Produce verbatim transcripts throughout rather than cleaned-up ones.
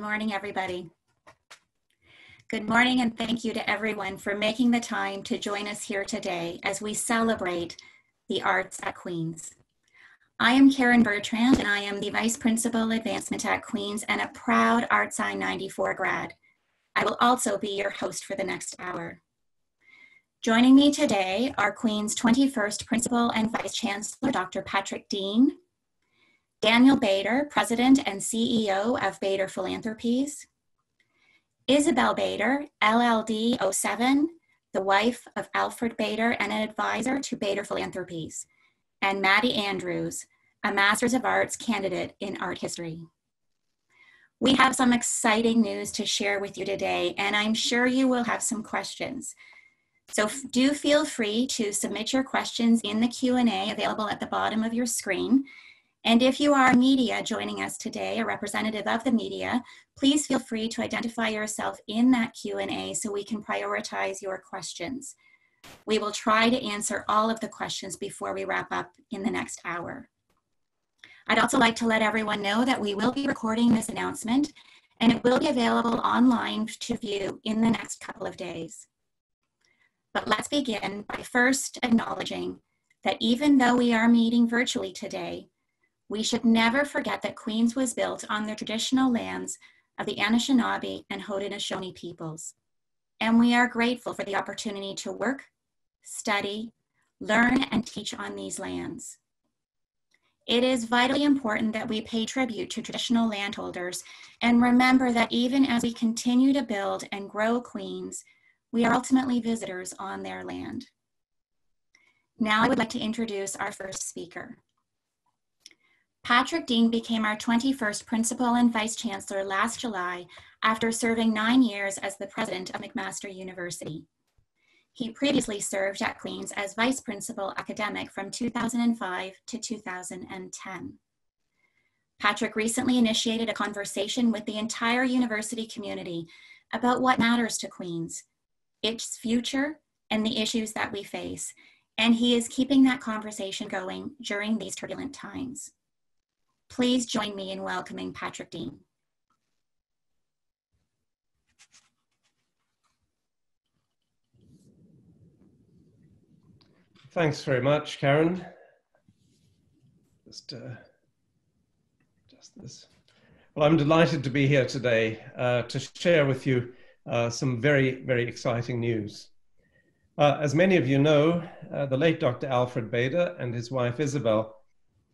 Good morning, everybody. Good morning, and thank you to everyone for making the time to join us here today as we celebrate the arts at Queen's. I am Karen Bertrand, and I am the Vice Principal Advancement at Queen's and a proud ArtSci ninety-four grad. I will also be your host for the next hour. Joining me today are Queen's twenty-first Principal and Vice Chancellor, Doctor Patrick Deane, Daniel Bader, President and C E O of Bader Philanthropies, Isabel Bader, L L D oh seven, the wife of Alfred Bader and an advisor to Bader Philanthropies, and Maddie Andrews, a Masters of Arts candidate in art history. We have some exciting news to share with you today, and I'm sure you will have some questions. So do feel free to submit your questions in the Q and A available at the bottom of your screen. And if you are media joining us today, a representative of the media, please feel free to identify yourself in that Q and A so we can prioritize your questions. We will try to answer all of the questions before we wrap up in the next hour. I'd also like to let everyone know that we will be recording this announcement, and it will be available online to view in the next couple of days. But let's begin by first acknowledging that even though we are meeting virtually today, we should never forget that Queen's was built on the traditional lands of the Anishinaabe and Haudenosaunee peoples. And we are grateful for the opportunity to work, study, learn, and teach on these lands. It is vitally important that we pay tribute to traditional landholders and remember that even as we continue to build and grow Queen's, we are ultimately visitors on their land. Now I would like to introduce our first speaker. Patrick Deane became our twenty-first Principal and Vice Chancellor last July after serving nine years as the President of McMaster University. He previously served at Queen's as Vice Principal Academic from two thousand five to two thousand ten. Patrick recently initiated a conversation with the entire university community about what matters to Queen's, its future, and the issues that we face, and he is keeping that conversation going during these turbulent times. Please join me in welcoming Patrick Deane. Thanks very much, Karen. Just, uh, just this. Well, I'm delighted to be here today uh, to share with you uh, some very, very exciting news. Uh, as many of you know, uh, the late Doctor Alfred Bader and his wife Isabel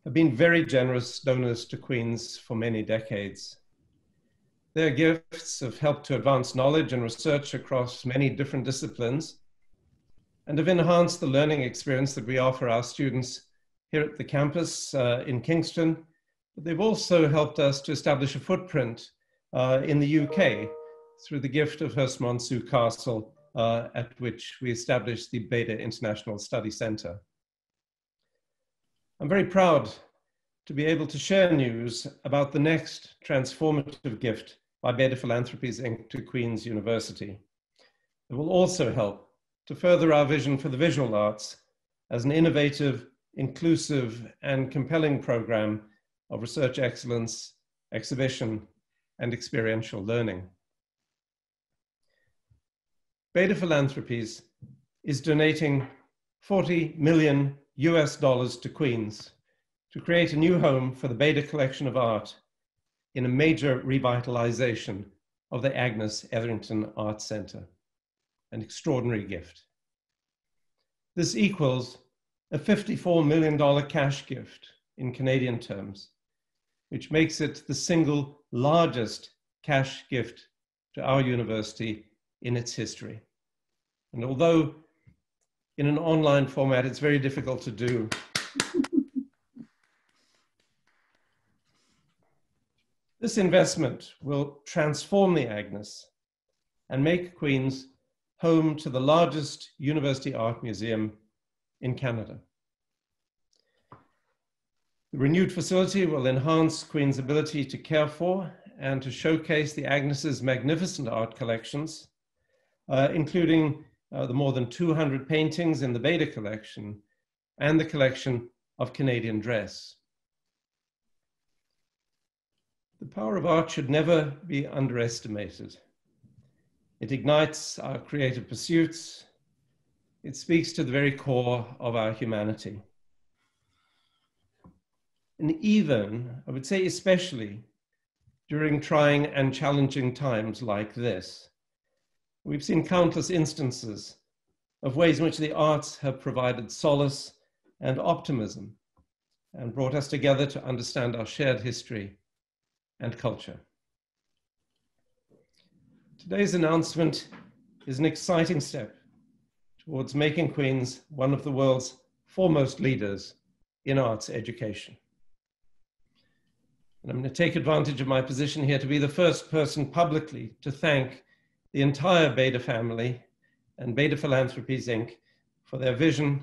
have been very generous donors to Queen's for many decades. Their gifts have helped to advance knowledge and research across many different disciplines and have enhanced the learning experience that we offer our students here at the campus uh, in Kingston. But they've also helped us to establish a footprint uh, in the U K through the gift of Herstmonceux Castle, uh, at which we established the Bader International Study Centre. I'm very proud to be able to share news about the next transformative gift by Bader Philanthropies Incorporated to Queen's University. It will also help to further our vision for the visual arts as an innovative, inclusive, and compelling program of research excellence, exhibition, and experiential learning. Bader Philanthropies is donating forty million U S dollars to Queen's to create a new home for the Bader Collection of Art in a major revitalization of the Agnes Etherington Art Center, an extraordinary gift. This equals a fifty-four million dollars cash gift in Canadian terms, which makes it the single largest cash gift to our university in its history. And although in an online format, it's very difficult to do. This investment will transform the Agnes and make Queen's home to the largest university art museum in Canada. The renewed facility will enhance Queen's ability to care for and to showcase the Agnes's magnificent art collections, uh, including Uh, the more than two hundred paintings in the Bader collection and the collection of Canadian dress. The The power of art should never be underestimated. It ignites our creative pursuits. It speaks to the very core of our humanity. And even, I would say especially, during trying and challenging times like this, we've seen countless instances of ways in which the arts have provided solace and optimism and brought us together to understand our shared history and culture. Today's announcement is an exciting step towards making Queen's one of the world's foremost leaders in arts education. And I'm going to take advantage of my position here to be the first person publicly to thank the entire Bader family and Bader Philanthropies, Incorporated for their vision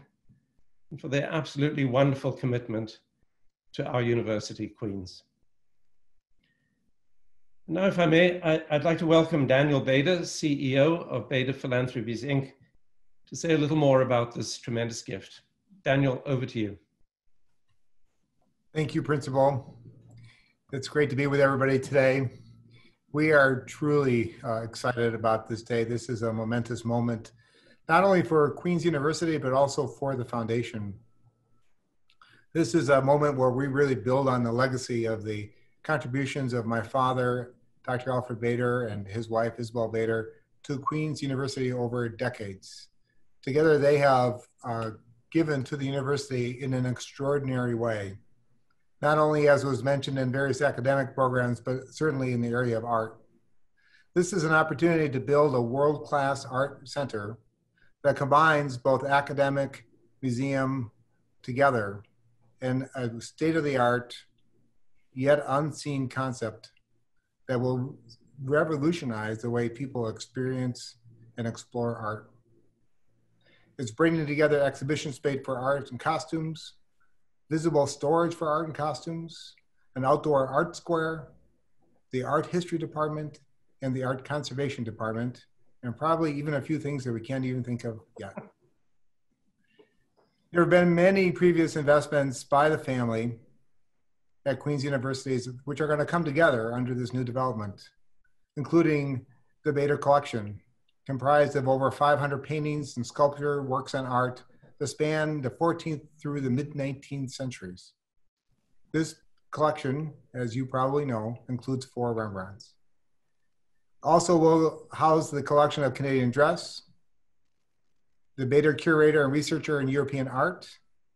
and for their absolutely wonderful commitment to our university, Queen's. Now, if I may, I, I'd like to welcome Daniel Bader, C E O of Bader Philanthropies, Incorporated, to say a little more about this tremendous gift. Daniel, over to you. Thank you, Principal. It's great to be with everybody today. We are truly uh, excited about this day. This is a momentous moment, not only for Queen's University, but also for the foundation. This is a moment where we really build on the legacy of the contributions of my father, Doctor Alfred Bader, and his wife, Isabel Bader, to Queen's University over decades. Together, they have uh, given to the university in an extraordinary way, not only as was mentioned in various academic programs, but certainly in the area of art. This is an opportunity to build a world-class art center that combines both academic, museum together, and a state-of-the-art, yet unseen concept that will revolutionize the way people experience and explore art. It's bringing together exhibition space for art and costumes, visible storage for art and costumes, an outdoor art square, the art history department, and the art conservation department, and probably even a few things that we can't even think of yet. There have been many previous investments by the family at Queen's Universities, which are going to come together under this new development, including the Bader Collection, comprised of over five hundred paintings and sculpture works on art that span the fourteenth through the mid-nineteenth centuries. This collection, as you probably know, includes four Rembrandts. Also will house the collection of Canadian dress, the Bader Curator and Researcher in European Art,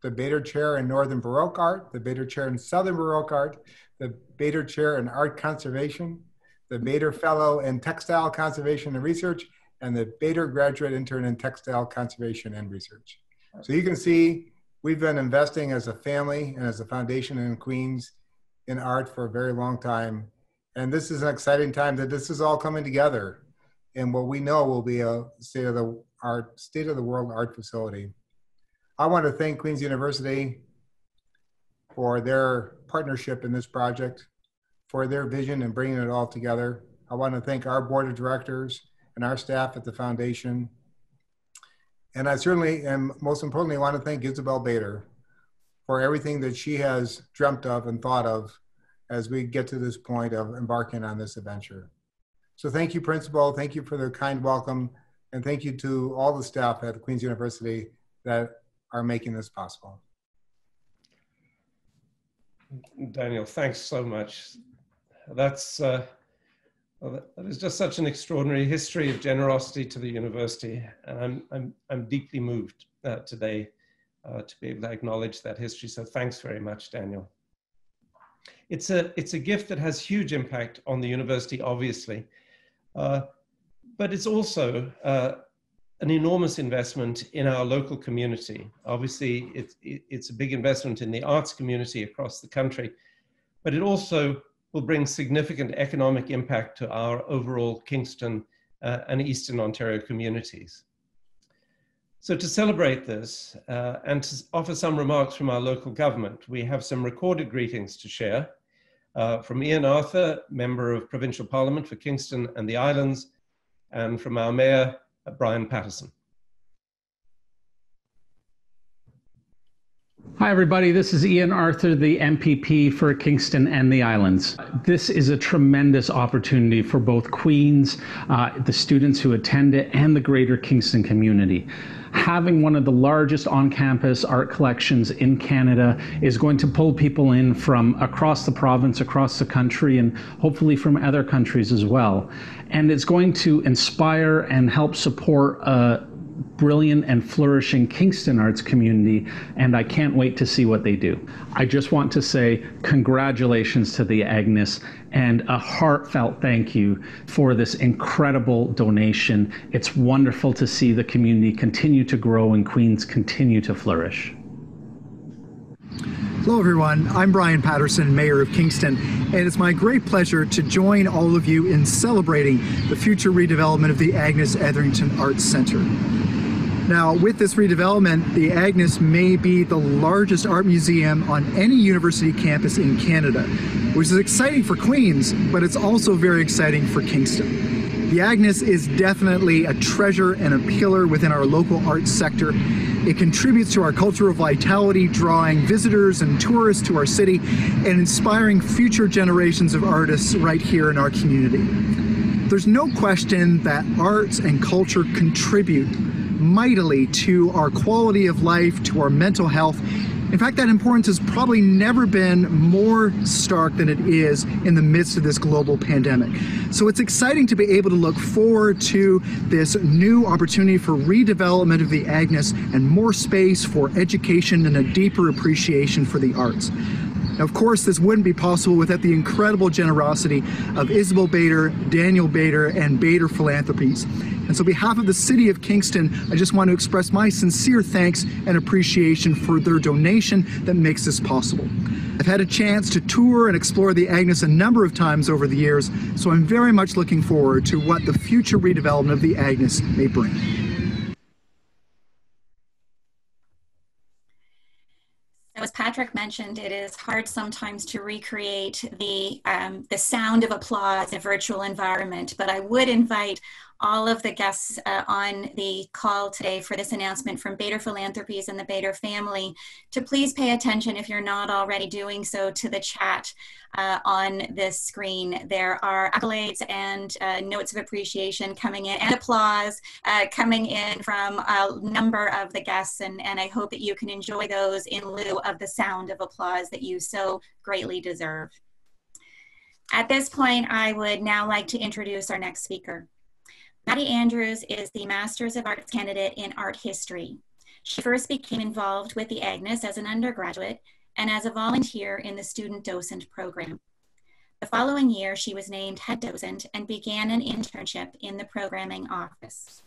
the Bader Chair in Northern Baroque Art, the Bader Chair in Southern Baroque Art, the Bader Chair in Art Conservation, the Bader Fellow in Textile Conservation and Research, and the Bader Graduate Intern in Textile Conservation and Research. So you can see we've been investing as a family and as a foundation in Queen's in art for a very long time. And this is an exciting time that this is all coming together in what we know will be a state of the art, state of the world art facility. I want to thank Queen's University for their partnership in this project, for their vision and bringing it all together. I want to thank our board of directors and our staff at the foundation. And I certainly, and most importantly, want to thank Isabel Bader for everything that she has dreamt of and thought of as we get to this point of embarking on this adventure. So thank you, Principal. Thank you for the kind welcome. And thank you to all the staff at Queen's University that are making this possible. Daniel, thanks so much. That's uh, well, that is just such an extraordinary history of generosity to the university, and I'm I'm I'm deeply moved uh, today uh, to be able to acknowledge that history. So thanks very much, Daniel. It's a it's a gift that has huge impact on the university, obviously, uh, but it's also uh, an enormous investment in our local community. Obviously, it's, it's a big investment in the arts community across the country, but it also will bring significant economic impact to our overall Kingston uh, and Eastern Ontario communities. So to celebrate this uh, and to offer some remarks from our local government, we have some recorded greetings to share uh, from Ian Arthur, Member of Provincial Parliament for Kingston and the Islands, and from our Mayor, Brian Patterson. Hi everybody, this is Ian Arthur, the M P P for Kingston and the Islands. This is a tremendous opportunity for both Queen's, uh, the students who attend it, and the greater Kingston community. Having one of the largest on-campus art collections in Canada is going to pull people in from across the province, across the country, and hopefully from other countries as well. And it's going to inspire and help support a brilliant and flourishing Kingston arts community, and I can't wait to see what they do. I just want to say congratulations to the Agnes and a heartfelt thank you for this incredible donation. It's wonderful to see the community continue to grow and Queen's continue to flourish. Hello everyone, I'm Brian Patterson, Mayor of Kingston, and it's my great pleasure to join all of you in celebrating the future redevelopment of the Agnes Etherington Art Center. Now, with this redevelopment, the Agnes may be the largest art museum on any university campus in Canada, which is exciting for Queen's, but it's also very exciting for Kingston. The Agnes is definitely a treasure and a pillar within our local arts sector. It contributes to our cultural vitality, drawing visitors and tourists to our city and inspiring future generations of artists right here in our community. There's no question that arts and culture contribute mightily to our quality of life, to our mental health. In fact, that importance has probably never been more stark than it is in the midst of this global pandemic. So it's exciting to be able to look forward to this new opportunity for redevelopment of the Agnes and more space for education and a deeper appreciation for the arts. Now, of course, this wouldn't be possible without the incredible generosity of Isabel Bader, Daniel Bader, and Bader Philanthropies. And so on behalf of the City of Kingston, I just want to express my sincere thanks and appreciation for their donation that makes this possible. I've had a chance to tour and explore the Agnes a number of times over the years, so I'm very much looking forward to what the future redevelopment of the Agnes may bring. As Patrick mentioned, it is hard sometimes to recreate the, um, the sound of applause in a virtual environment, but I would invite all of the guests uh, on the call today for this announcement from Bader Philanthropies and the Bader family to please pay attention, if you're not already doing so, to the chat uh, on this screen. There are accolades and uh, notes of appreciation coming in and applause uh, coming in from a number of the guests, and, and I hope that you can enjoy those in lieu of the sound of applause that you so greatly deserve. At this point, I would now like to introduce our next speaker. Maddie Andrews is the Masters of Arts candidate in art history. She first became involved with the Agnes as an undergraduate and as a volunteer in the student docent program. The following year, she was named head docent and began an internship in the programming office.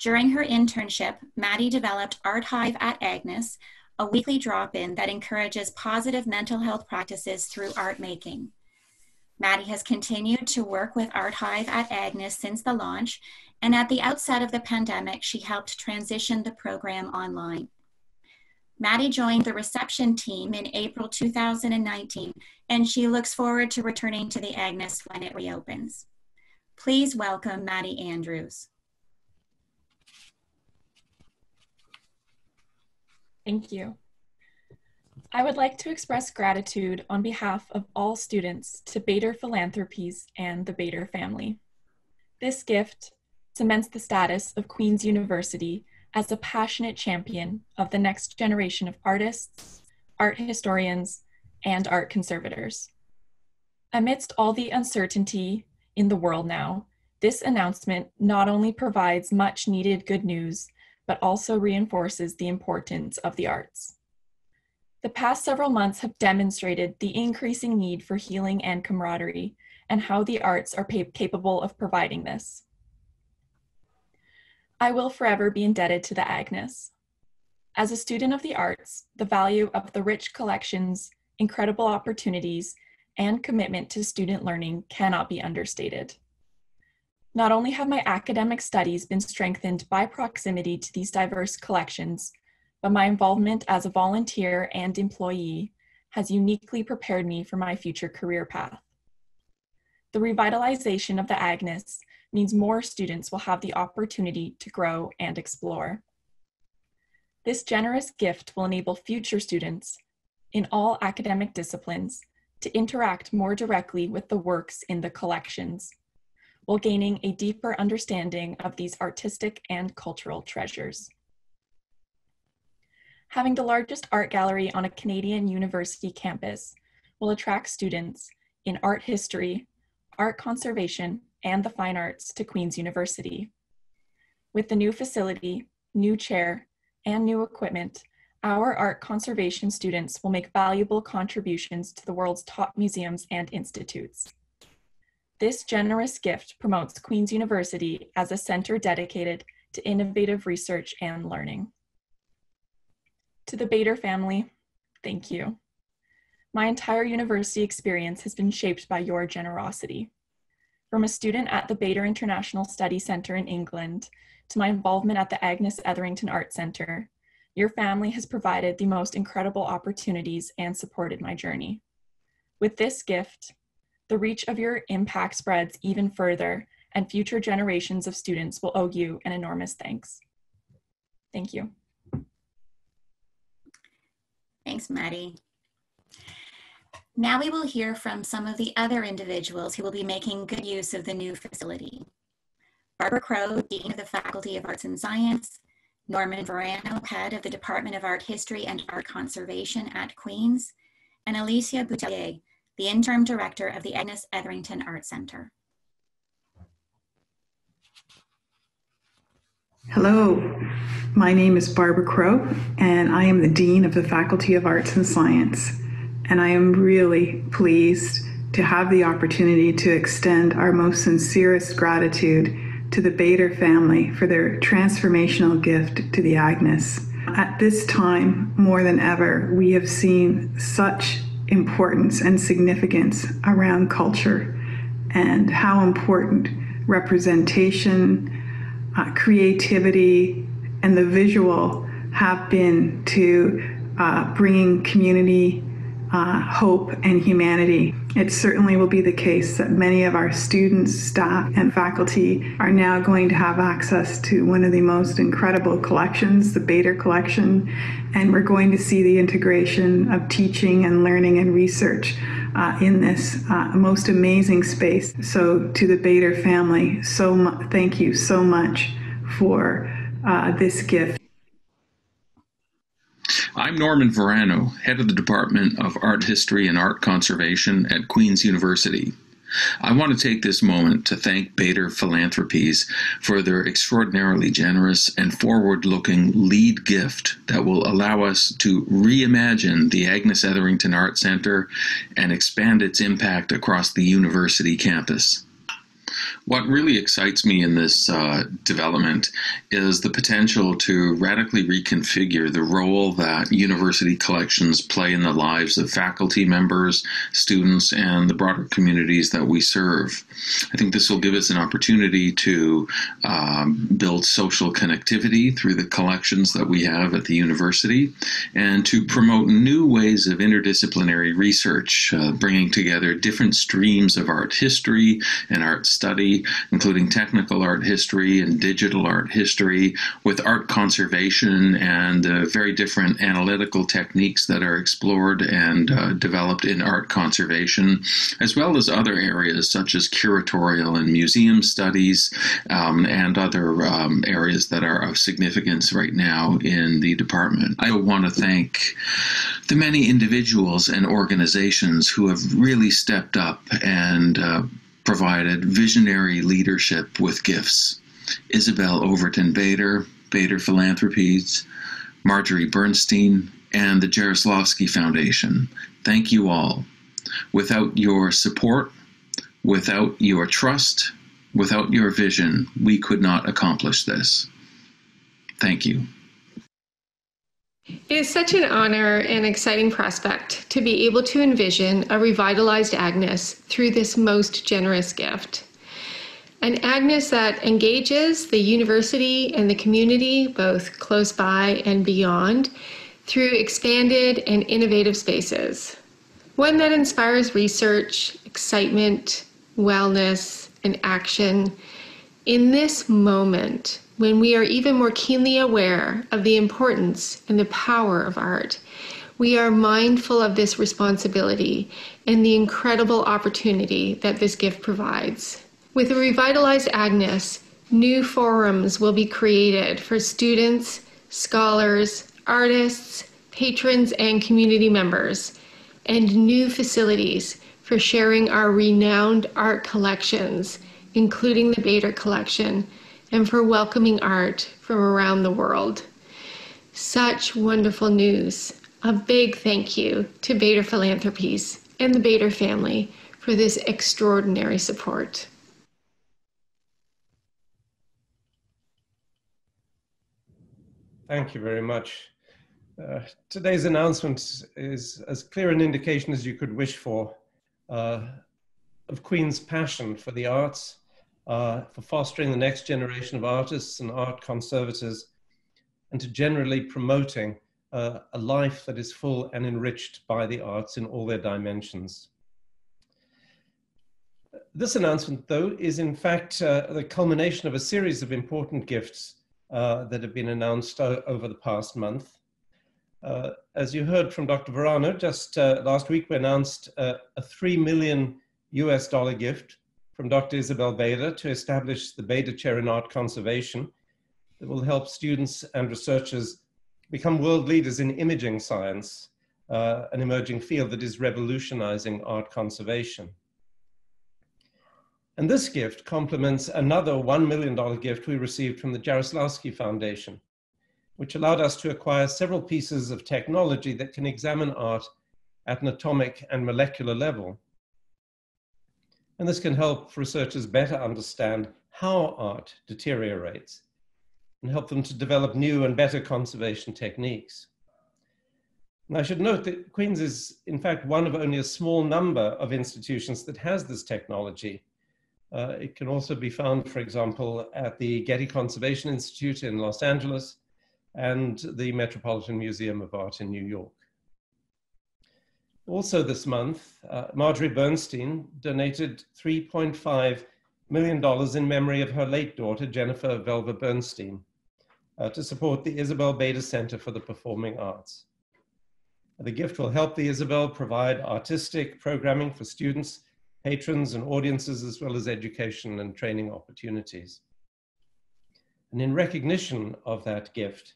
During her internship, Maddie developed Art Hive at Agnes, a weekly drop-in that encourages positive mental health practices through art making. Maddie has continued to work with Art Hive at Agnes since the launch, and at the outset of the pandemic, she helped transition the program online. Maddie joined the reception team in April two thousand nineteen, and she looks forward to returning to the Agnes when it reopens. Please welcome Maddie Andrews. Thank you. I would like to express gratitude on behalf of all students to Bader Philanthropies and the Bader family. This gift cements the status of Queen's University as a passionate champion of the next generation of artists, art historians, and art conservators. Amidst all the uncertainty in the world now, this announcement not only provides much needed good news, but also reinforces the importance of the arts. The past several months have demonstrated the increasing need for healing and camaraderie, and how the arts are capable of providing this. I will forever be indebted to the Agnes. As a student of the arts, the value of the rich collections, incredible opportunities, and commitment to student learning cannot be understated. Not only have my academic studies been strengthened by proximity to these diverse collections, but my involvement as a volunteer and employee has uniquely prepared me for my future career path. The revitalization of the Agnes means more students will have the opportunity to grow and explore. This generous gift will enable future students in all academic disciplines to interact more directly with the works in the collections, while gaining a deeper understanding of these artistic and cultural treasures. Having the largest art gallery on a Canadian university campus will attract students in art history, art conservation, and the fine arts to Queen's University. With the new facility, new chair, and new equipment, our art conservation students will make valuable contributions to the world's top museums and institutes. This generous gift promotes Queen's University as a center dedicated to innovative research and learning. To the Bader family, thank you. My entire university experience has been shaped by your generosity. From a student at the Bader International Study Centre in England to my involvement at the Agnes Etherington Art Center, your family has provided the most incredible opportunities and supported my journey. With this gift, the reach of your impact spreads even further, and future generations of students will owe you an enormous thanks. Thank you. Thanks, Maddie. Now we will hear from some of the other individuals who will be making good use of the new facility. Barbara Crow, Dean of the Faculty of Arts and Science, Norman Verano, head of the Department of Art History and Art Conservation at Queen's, and Alicia Boutilier, the interim director of the Agnes Etherington Art Center. Hello, my name is Barbara Crow, and I am the Dean of the Faculty of Arts and Science, and I am really pleased to have the opportunity to extend our most sincerest gratitude to the Bader family for their transformational gift to the Agnes. At this time, more than ever, we have seen such importance and significance around culture and how important representation, uh, creativity, and the visual have been to uh, bringing community, uh, hope, and humanity. It certainly will be the case that many of our students, staff, and faculty are now going to have access to one of the most incredible collections, the Bader Collection, and we're going to see the integration of teaching and learning and research uh, in this uh, most amazing space. So to the Bader family, so mu- thank you so much for uh, this gift. I'm Norman Verano, head of the Department of Art History and Art Conservation at Queen's University. I want to take this moment to thank Bader Philanthropies for their extraordinarily generous and forward-looking lead gift that will allow us to reimagine the Agnes Etherington Art Center and expand its impact across the university campus. What really excites me in this uh, development is the potential to radically reconfigure the role that university collections play in the lives of faculty members, students, and the broader communities that we serve. I think this will give us an opportunity to um, build social connectivity through the collections that we have at the university and to promote new ways of interdisciplinary research, uh, bringing together different streams of art history and art study, including technical art history and digital art history, with art conservation and uh, very different analytical techniques that are explored and uh, developed in art conservation, as well as other areas such as curatorial and museum studies um, and other um, areas that are of significance right now in the department. I want to thank the many individuals and organizations who have really stepped up and uh, provided visionary leadership with gifts. Isabel Overton Bader, Bader Philanthropies, Marjorie Bernstein, and the Jaroslavsky Foundation. Thank you all. Without your support, without your trust, without your vision, we could not accomplish this. Thank you. It is such an honor and exciting prospect to be able to envision a revitalized Agnes through this most generous gift. An Agnes that engages the university and the community, both close by and beyond, through expanded and innovative spaces. One that inspires research, excitement, wellness, and action in this moment when we are even more keenly aware of the importance and the power of art, we are mindful of this responsibility and the incredible opportunity that this gift provides. With a revitalized Agnes, new forums will be created for students, scholars, artists, patrons, and community members, and new facilities for sharing our renowned art collections, including the Bader Collection, and for welcoming art from around the world. Such wonderful news. A big thank you to Bader Philanthropies and the Bader family for this extraordinary support. Thank you very much. Uh, today's announcement is as clear an indication as you could wish for uh, of Queen's passion for the arts, uh, for fostering the next generation of artists and art conservators, and to generally promoting Uh, a life that is full and enriched by the arts in all their dimensions. This announcement, though, is in fact uh, the culmination of a series of important gifts uh, that have been announced uh, over the past month. Uh, as you heard from Doctor Verano, just uh, last week we announced uh, a three million U S dollar gift from Doctor Isabel Bader to establish the Bader Chair in Art Conservation that will help students and researchers become world leaders in imaging science, uh, an emerging field that is revolutionizing art conservation. And this gift complements another one million dollar gift we received from the Jaroslavsky Foundation, which allowed us to acquire several pieces of technology that can examine art at an atomic and molecular level. And this can help researchers better understand how art deteriorates and help them to develop new and better conservation techniques. And I should note that Queen's is, in fact, one of only a small number of institutions that has this technology. Uh, it can also be found, for example, at the Getty Conservation Institute in Los Angeles and the Metropolitan Museum of Art in New York. Also this month, uh, Marjorie Bernstein donated three point five million dollars in memory of her late daughter, Jennifer Velva Bernstein, Uh, to support the Isabel Bader Centre for the Performing Arts. The gift will help the Isabel provide artistic programming for students, patrons, and audiences, as well as education and training opportunities. And in recognition of that gift,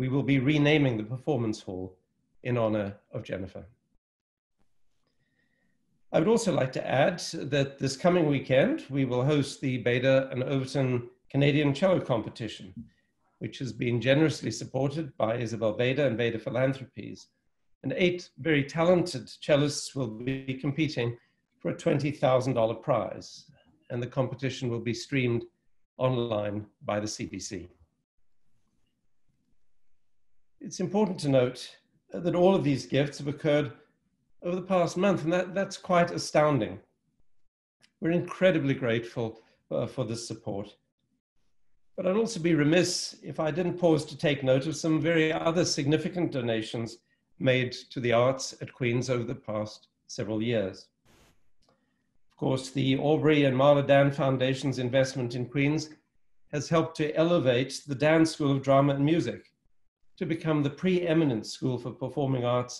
we will be renaming the performance hall in honor of Jennifer. I would also like to add that this coming weekend, we will host the Bader and Overton Canadian Cello Competition, which has been generously supported by Isabel Bader and Bader Philanthropies. And eight very talented cellists will be competing for a twenty thousand dollar prize. And the competition will be streamed online by the C B C. It's important to note that all of these gifts have occurred over the past month, and that, that's quite astounding. We're incredibly grateful uh, for this support. But I'd also be remiss if I didn't pause to take note of some very other significant donations made to the arts at Queen's over the past several years. Of course, the Aubrey and Marla Dan Foundation's investment in Queen's has helped to elevate the Dan School of Drama and Music to become the preeminent school for performing arts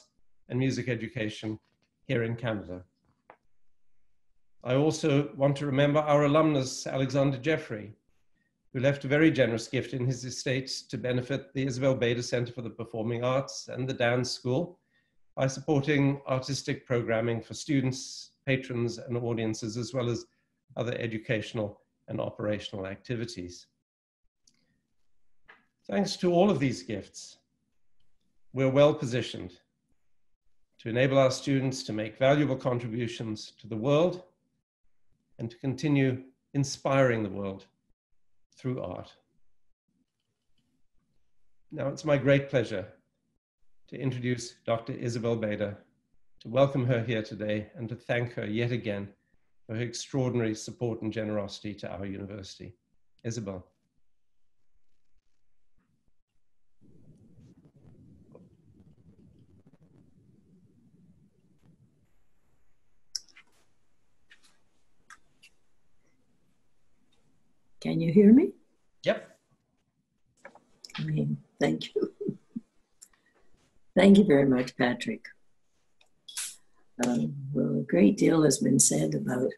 and music education here in Canada. I also want to remember our alumnus, Alexander Jeffrey, who left a very generous gift in his estate to benefit the Isabel Bader Centre for the Performing Arts and the Dan School by supporting artistic programming for students, patrons, and audiences, as well as other educational and operational activities. Thanks to all of these gifts, we're well positioned to enable our students to make valuable contributions to the world and to continue inspiring the world through art. Now it's my great pleasure to introduce Doctor Isabel Bader, to welcome her here today and to thank her yet again for her extraordinary support and generosity to our university. Isabel. Can you hear me? Yep. name. Thank you. Thank you very much, Patrick. Um, well, a great deal has been said about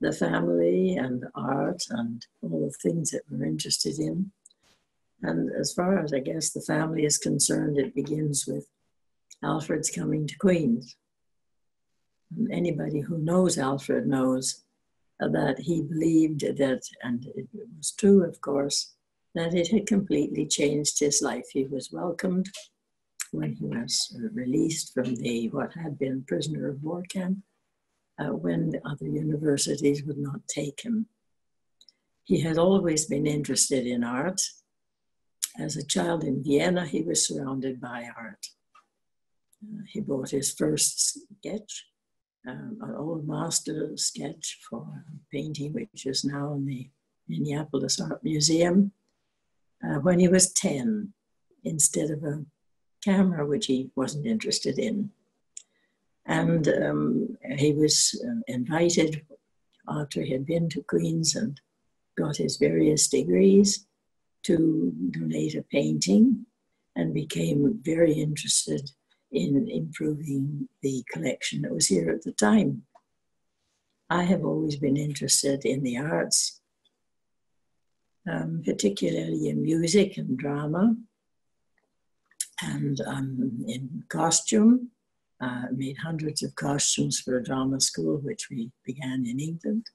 the family and art and all the things that we're interested in. And as far as, I guess, the family is concerned, it begins with Alfred's coming to Queen's. And anybody who knows Alfred knows that he believed that, and it was true, of course, that it had completely changed his life. He was welcomed when he was released from the, what had been, prisoner of war camp, uh, when the other universities would not take him. He had always been interested in art. As a child in Vienna, he was surrounded by art. Uh, he bought his first sketch, um, an old master sketch for a painting, which is now in the Minneapolis Art Museum, uh, when he was ten, instead of a camera, which he wasn't interested in. And um, he was uh, invited, after he had been to Queen's and got his various degrees, to donate a painting, and became very interested in improving the collection that was here at the time. I have always been interested in the arts, um, particularly in music and drama. And um, in costume, uh, made hundreds of costumes for a drama school, which we began in England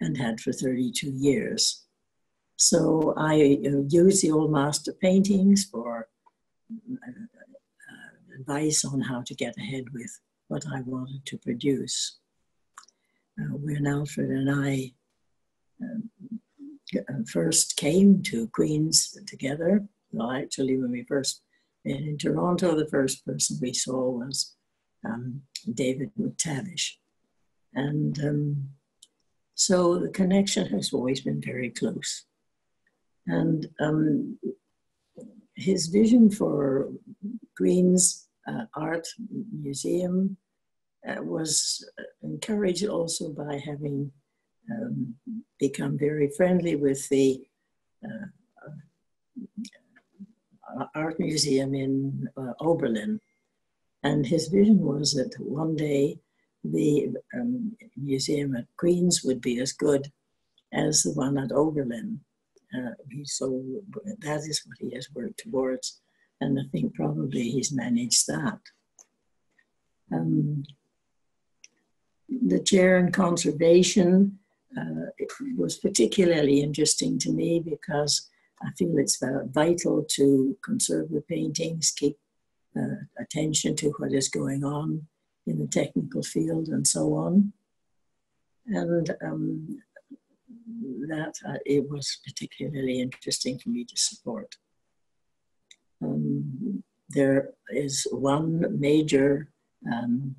and had for thirty-two years. So I uh, used the old master paintings for uh, uh, advice on how to get ahead with what I wanted to produce. Uh, when Alfred and I um, first came to Queen's together, well, actually when we first And in Toronto, the first person we saw was um, David McTavish. And um, so the connection has always been very close. And um, his vision for Queen's uh, Art Museum uh, was encouraged also by having um, become very friendly with the uh, art museum in uh, Oberlin. And his vision was that one day the um, museum at Queen's would be as good as the one at Oberlin. Uh, so that is what he has worked towards, and I think probably he's managed that. Um, the chair in conservation uh, was particularly interesting to me because I feel it's vital to conserve the paintings, keep uh, attention to what is going on in the technical field and so on. And um, that uh, it was particularly interesting for me to support. Um, there is one major um,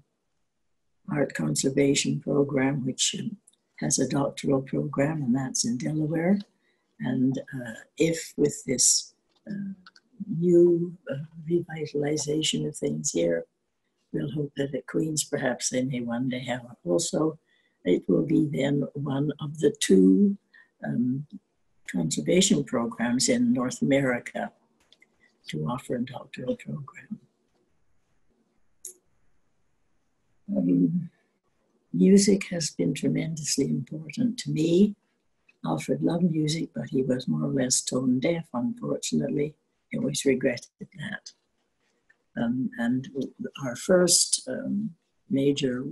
art conservation program which has a doctoral program, and that's in Delaware. And uh, if with this uh, new uh, revitalization of things here, we'll hope that at Queen's perhaps they may one day have it also. It will be then one of the two um, conservation programs in North America to offer a doctoral program. Um, music has been tremendously important to me. Alfred loved music, but he was more or less tone deaf, unfortunately. He always regretted that. Um, and our first um, major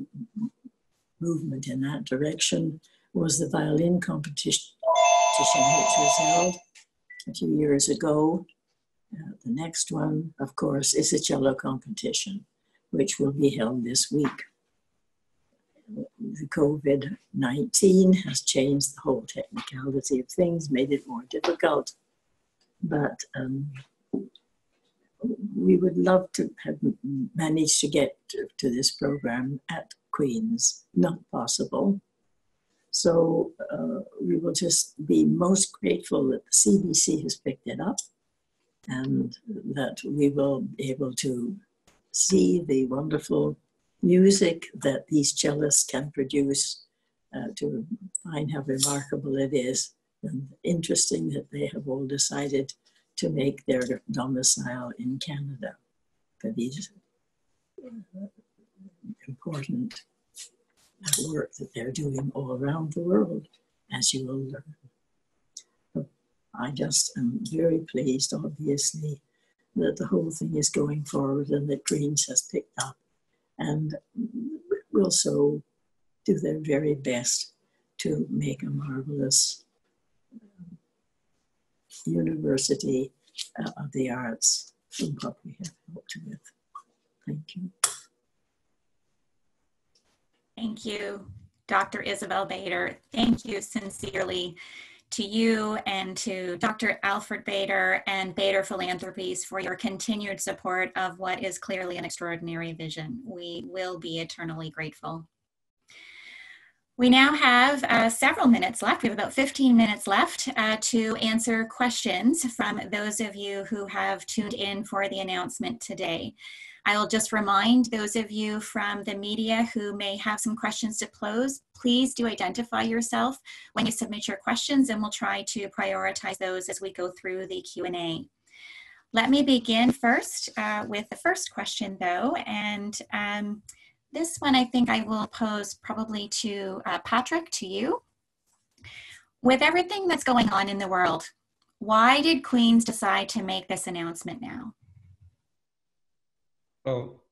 movement in that direction was the violin competition, which was held a few years ago. Uh, the next one, of course, is the cello competition, which will be held this week. The COVID nineteen has changed the whole technicality of things, made it more difficult. But um, we would love to have managed to get to, to this program at Queen's. Not possible. So uh, we will just be most grateful that the C B C has picked it up and that we will be able to see the wonderful music that these cellists can produce, uh, to find how remarkable it is, and interesting that they have all decided to make their domicile in Canada for these important work that they're doing all around the world, as you will learn. I just am very pleased, obviously, that the whole thing is going forward and that Queen's has picked up and will so do their very best to make a marvelous University uh, of the Arts from what we have helped with. Thank you. Thank you, Doctor Isabel Bader. Thank you sincerely to you and to Doctor Alfred Bader and Bader Philanthropies for your continued support of what is clearly an extraordinary vision. We will be eternally grateful. We now have uh, several minutes left. We have about fifteen minutes left uh, to answer questions from those of you who have tuned in for the announcement today. I will just remind those of you from the media who may have some questions to pose, please do identify yourself when you submit your questions, and we'll try to prioritize those as we go through the Q and A. Let me begin first uh, with the first question though, and um, this one I think I will pose probably to uh, Patrick, to you. With everything that's going on in the world, why did Queen's decide to make this announcement now? Well,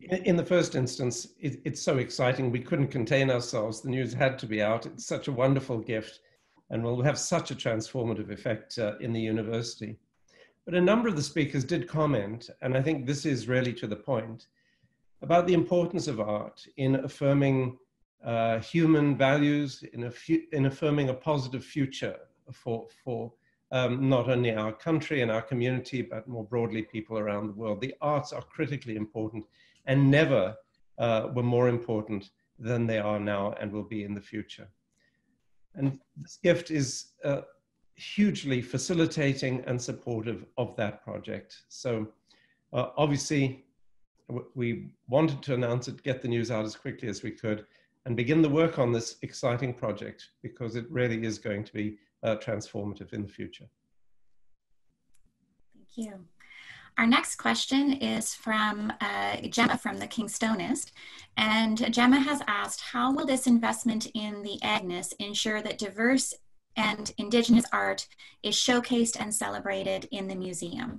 in the first instance, it, it's so exciting. We couldn't contain ourselves. The news had to be out. It's such a wonderful gift and will have such a transformative effect uh, in the university. But a number of the speakers did comment, and I think this is really to the point, about the importance of art in affirming uh, human values, in, a in affirming a positive future for, for Um, not only our country and our community, but more broadly people around the world. The arts are critically important and never uh, were more important than they are now and will be in the future. And this gift is uh, hugely facilitating and supportive of that project. So uh, obviously we wanted to announce it, get the news out as quickly as we could, and begin the work on this exciting project, because it really is going to be Uh, transformative in the future. Thank you. Our next question is from uh, Gemma from the Kingstonist, and Gemma has asked, how will this investment in the Agnes ensure that diverse and Indigenous art is showcased and celebrated in the museum?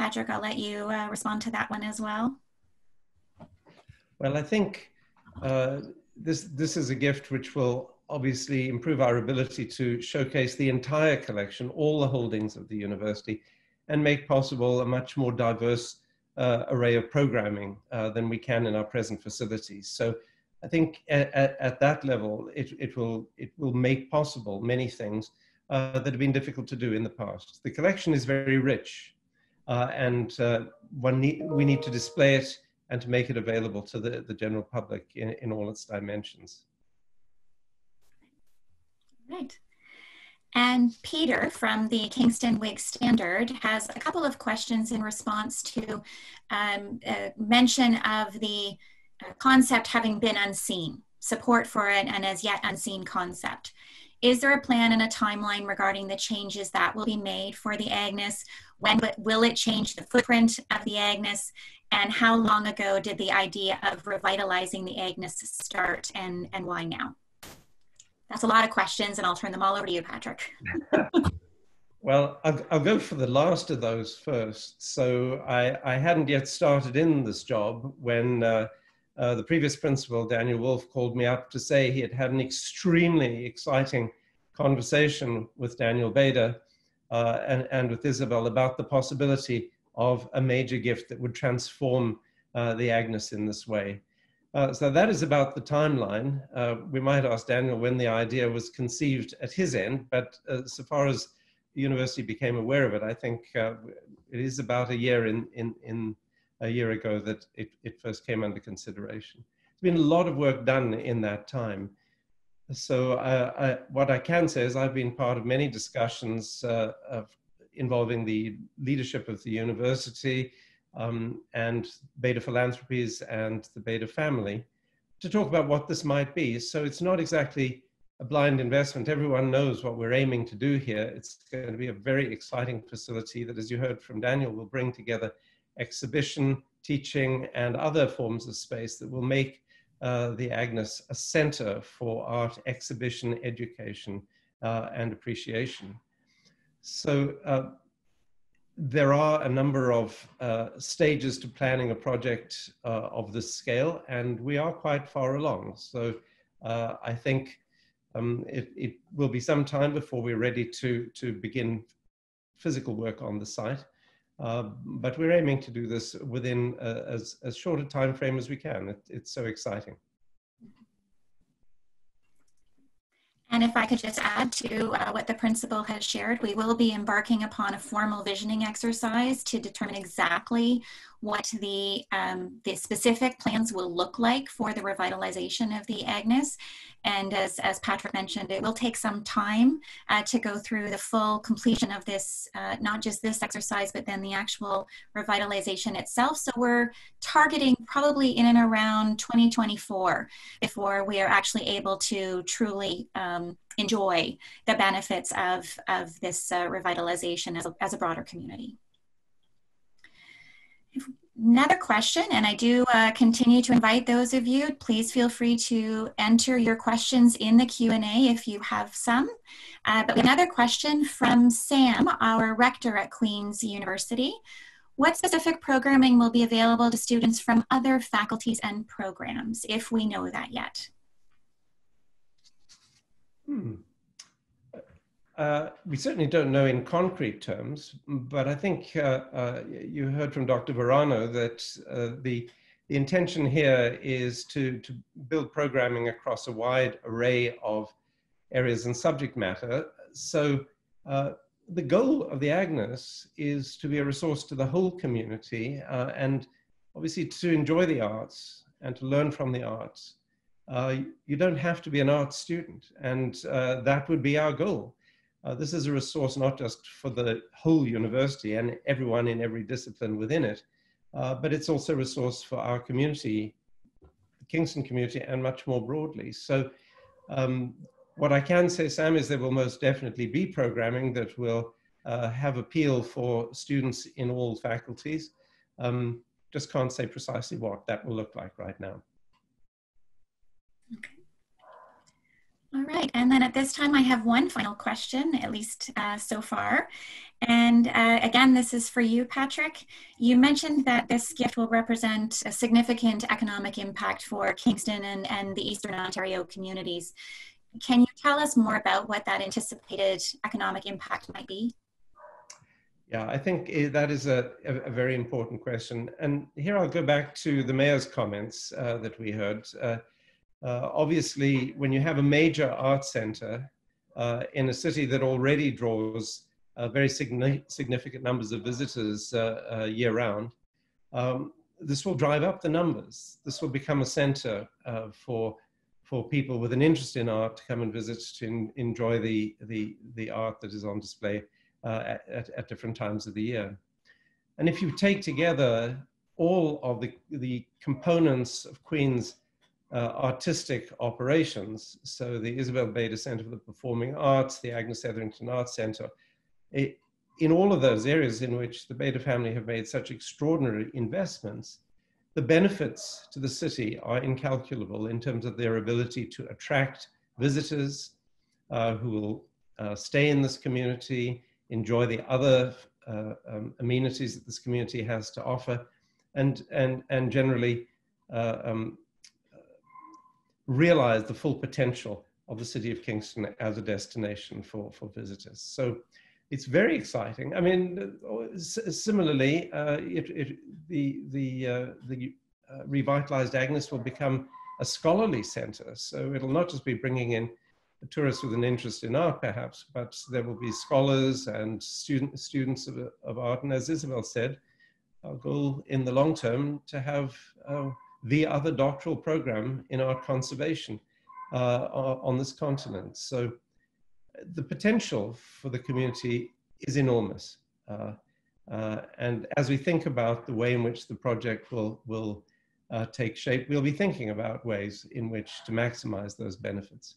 Patrick, I'll let you uh, respond to that one as well. Well, I think uh, this, this is a gift which will obviously improve our ability to showcase the entire collection, all the holdings of the university, and make possible a much more diverse uh, array of programming uh, than we can in our present facilities. So I think at, at, at that level, it, it, will, it will make possible many things uh, that have been difficult to do in the past. The collection is very rich, uh, and uh, one need, we need to display it and to make it available to the, the general public in, in all its dimensions. Right. And Peter from the Kingston Whig Standard has a couple of questions in response to um, mention of the concept having been unseen, support for it, and as yet unseen concept. Is there a plan and a timeline regarding the changes that will be made for the Agnes? When will it change the footprint of the Agnes? And how long ago did the idea of revitalizing the Agnes start, and, and why now? That's a lot of questions, and I'll turn them all over to you, Patrick. Well, I'll, I'll go for the last of those first. So I, I hadn't yet started in this job when uh, uh, the previous principal, Daniel Wolfe, called me up to say he had had an extremely exciting conversation with Daniel Bader uh, and, and with Isabel about the possibility of a major gift that would transform uh, the Agnes in this way. Uh, so that is about the timeline. Uh, we might ask Daniel when the idea was conceived at his end, but uh, so far as the university became aware of it, I think uh, it is about a year in, in, in a year ago that it, it first came under consideration. There's been a lot of work done in that time. So uh, I, what I can say is I've been part of many discussions uh, of involving the leadership of the university, Um, and Bader Philanthropies and the Bader family to talk about what this might be. So it's not exactly a blind investment. Everyone knows what we're aiming to do here. It's going to be a very exciting facility that, as you heard from Daniel, will bring together exhibition, teaching, and other forms of space that will make uh, the Agnes a center for art exhibition, education, uh, and appreciation. So uh, there are a number of uh, stages to planning a project uh, of this scale, and we are quite far along. So uh, I think um, it, it will be some time before we're ready to, to begin physical work on the site. Uh, but we're aiming to do this within uh, as, as short a time frame as we can. It, it's so exciting. And if I could just add to uh, what the principal has shared, we will be embarking upon a formal visioning exercise to determine exactly what the, um, the specific plans will look like for the revitalization of the Agnes. And as, as Patrick mentioned, it will take some time uh, to go through the full completion of this, uh, not just this exercise, but then the actual revitalization itself. So we're targeting probably in and around twenty twenty-four before we are actually able to truly um, enjoy the benefits of, of this uh, revitalization as a, as a broader community. Another question, and I do uh, continue to invite those of you, please feel free to enter your questions in the Q and A if you have some. Uh, but another question from Sam, our rector at Queen's University. What specific programming will be available to students from other faculties and programs, if we know that yet? Hmm. Uh, we certainly don't know in concrete terms, but I think uh, uh, you heard from Doctor Verano that uh, the, the intention here is to, to build programming across a wide array of areas and subject matter. So uh, the goal of the Agnes is to be a resource to the whole community uh, and obviously to enjoy the arts and to learn from the arts. Uh, you don't have to be an art student, and uh, that would be our goal. Uh, this is a resource not just for the whole university and everyone in every discipline within it, uh, but it's also a resource for our community, the Kingston community, and much more broadly. So um, what I can say, Sam, is there will most definitely be programming that will uh, have appeal for students in all faculties. Um, just can't say precisely what that will look like right now. Okay. All right, and then at this time I have one final question, at least uh, so far. And uh, again, this is for you, Patrick. You mentioned that this gift will represent a significant economic impact for Kingston and, and the Eastern Ontario communities. Can you tell us more about what that anticipated economic impact might be? Yeah, I think that is a, a very important question. And here I'll go back to the Mayor's comments uh, that we heard. Uh, Uh, obviously, when you have a major art center uh, in a city that already draws uh, very signi significant numbers of visitors uh, uh, year round, um, this will drive up the numbers. This will become a center uh, for, for people with an interest in art to come and visit, to en enjoy the, the, the art that is on display uh, at, at different times of the year. And if you take together all of the, the components of Queen's Uh, artistic operations, so the Isabel Bader Centre for the Performing Arts, the Agnes Etherington Art Center, it, in all of those areas in which the Bader family have made such extraordinary investments, the benefits to the city are incalculable in terms of their ability to attract visitors uh, who will uh, stay in this community, enjoy the other uh, um, amenities that this community has to offer, and, and, and generally uh, um, realize the full potential of the city of Kingston as a destination for, for visitors. So it's very exciting. I mean, similarly, uh, it, it, the, the, uh, the uh, revitalized Agnes will become a scholarly center. So it'll not just be bringing in tourists with an interest in art, perhaps, but there will be scholars and student, students of, of art. And as Isabel said, our goal in the long term to have uh, the other doctoral program in art conservation uh, on this continent. So the potential for the community is enormous. Uh, uh, and as we think about the way in which the project will, will uh, take shape, we'll be thinking about ways in which to maximize those benefits.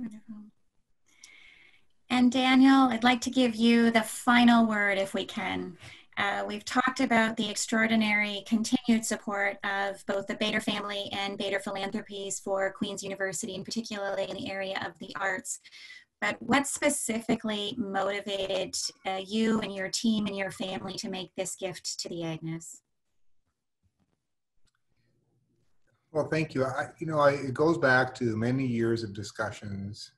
Wonderful. And Daniel, I'd like to give you the final word if we can. Uh, we've talked about the extraordinary continued support of both the Bader family and Bader Philanthropies for Queen's University, and particularly in the area of the arts. But what specifically motivated uh, you and your team and your family to make this gift to the Agnes? Well, thank you. I, you know, I, it goes back to many years of discussions.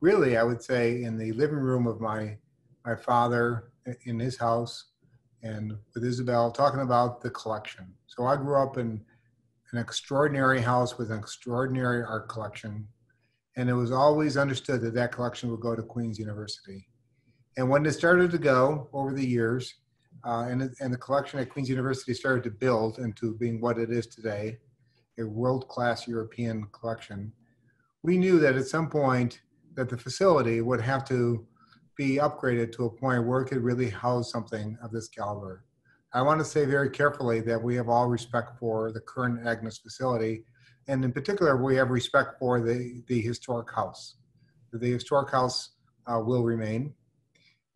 Really, I would say in the living room of my, my father in his house, and with Isabel, talking about the collection. So I grew up in an extraordinary house with an extraordinary art collection. And it was always understood that that collection would go to Queen's University. And when it started to go over the years, uh, and, it, and the collection at Queen's University started to build into being what it is today, a world-class European collection, we knew that at some point that the facility would have to be upgraded to a point where it could really house something of this caliber. I want to say very carefully that we have all respect for the current Agnes facility, and in particular, we have respect for the, the historic house. The historic house uh, will remain,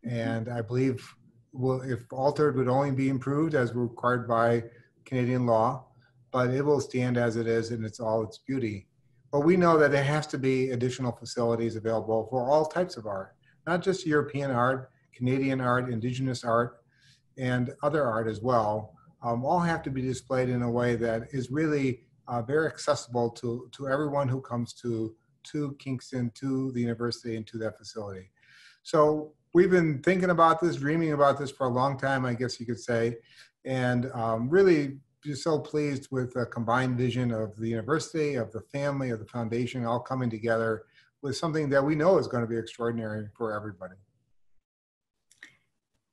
and I believe will, if altered, would only be improved as required by Canadian law, but it will stand as it is in its, all its beauty. But we know that there has to be additional facilities available for all types of art. Not just European art, Canadian art, Indigenous art, and other art as well, um, all have to be displayed in a way that is really uh, very accessible to, to everyone who comes to, to Kingston, to the university, and to that facility. So we've been thinking about this, dreaming about this for a long time, I guess you could say, and um, really just so pleased with the combined vision of the university, of the family, of the foundation, all coming together with something that we know is going to be extraordinary for everybody.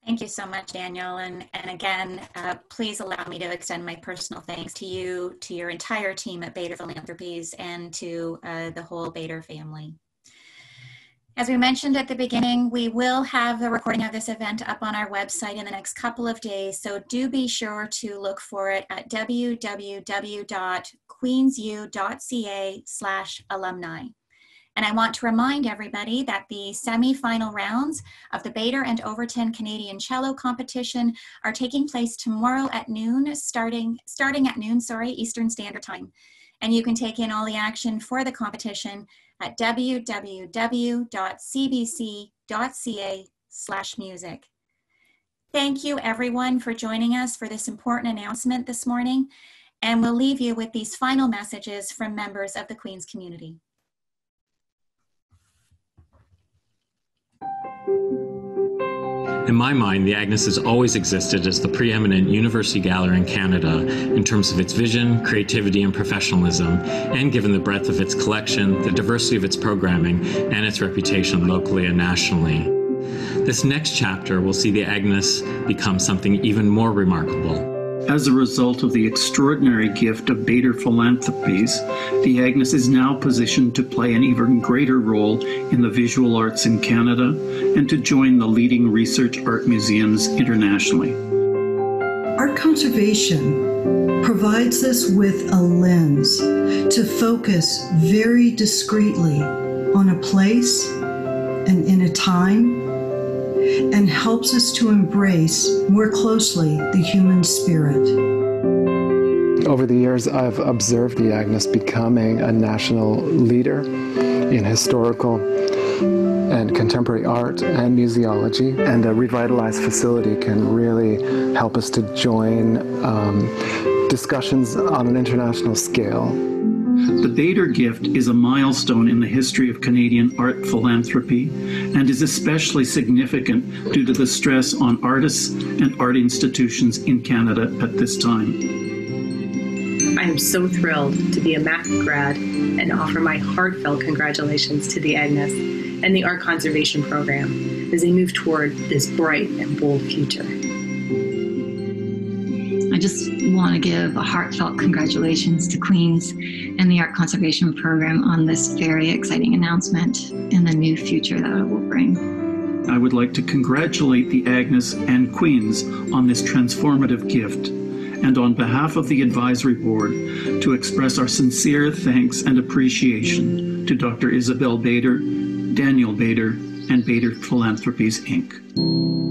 Thank you so much, Daniel. And, and again, uh, please allow me to extend my personal thanks to you, to your entire team at Bader Philanthropies, and to uh, the whole Bader family. As we mentioned at the beginning, we will have the recording of this event up on our website in the next couple of days, so do be sure to look for it at w w w dot queensu dot c a slash alumni. And I want to remind everybody that the semi-final rounds of the Bader and Overton Canadian Cello Competition are taking place tomorrow at noon, starting, starting at noon, sorry, Eastern Standard Time. And you can take in all the action for the competition at w w w dot c b c dot c a slash music. Thank you everyone for joining us for this important announcement this morning. And we'll leave you with these final messages from members of the Queen's community. In my mind, the Agnes has always existed as the preeminent university gallery in Canada in terms of its vision, creativity, and professionalism, and given the breadth of its collection, the diversity of its programming, and its reputation locally and nationally. This next chapter will see the Agnes become something even more remarkable. As a result of the extraordinary gift of Bader Philanthropies, the Agnes is now positioned to play an even greater role in the visual arts in Canada and to join the leading research art museums internationally. Art conservation provides us with a lens to focus very discreetly on a place and in a time, and helps us to embrace more closely the human spirit. Over the years, I've observed the Agnes becoming a national leader in historical and contemporary art and museology, and a revitalized facility can really help us to join um, discussions on an international scale. The Bader gift is a milestone in the history of Canadian art philanthropy and is especially significant due to the stress on artists and art institutions in Canada at this time. I am so thrilled to be a M A C grad and offer my heartfelt congratulations to the Agnes and the Art Conservation Program as they move toward this bright and bold future. I just want to give a heartfelt congratulations to Queen's and the Art Conservation Program on this very exciting announcement and the new future that it will bring. I would like to congratulate the Agnes and Queen's on this transformative gift and on behalf of the Advisory Board to express our sincere thanks and appreciation to Doctor Isabel Bader, Daniel Bader, and Bader Philanthropies, Incorporated.